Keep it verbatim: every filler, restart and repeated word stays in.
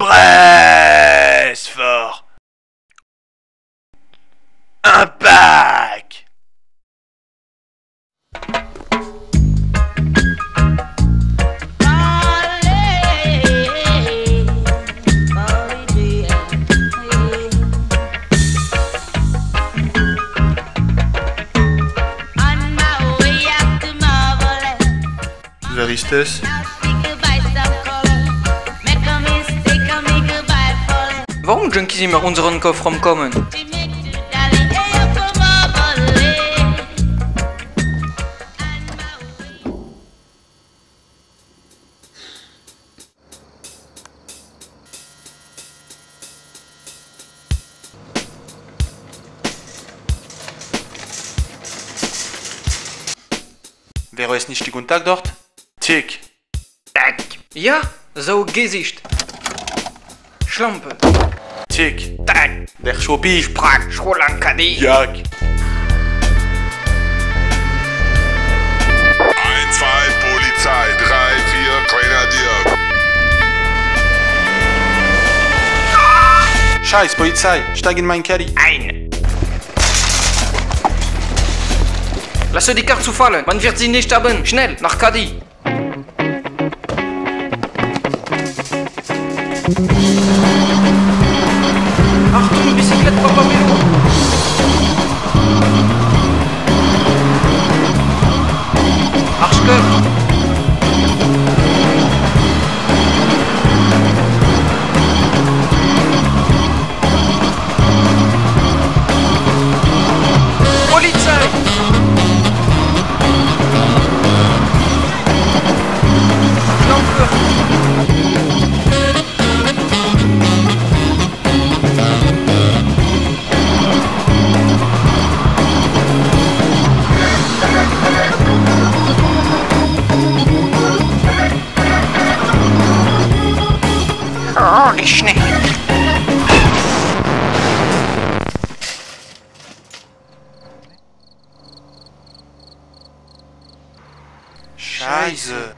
Brest-Fort. Impact. The Ristes. Warum Junkies immer unseren Kofferraum kommen? Wäre es nicht Tic und Tac dort? Tic. Tac. Ja, so Gesicht. Schlampe. Tic. Tac. Der Schobi sprach Scholankadi. Jak. eins, zwei, Polizei. drei, vier, Grenadier. Scheiß Polizei, steig in mein Caddy. Ein. Lasse die Karte zufallen, man wird sie nicht haben. Schnell, nach Caddy. Achtung, Bicyclette, Papa Miro! Arschköpf! Polizei! Schlampe! Schnell. Scheiße.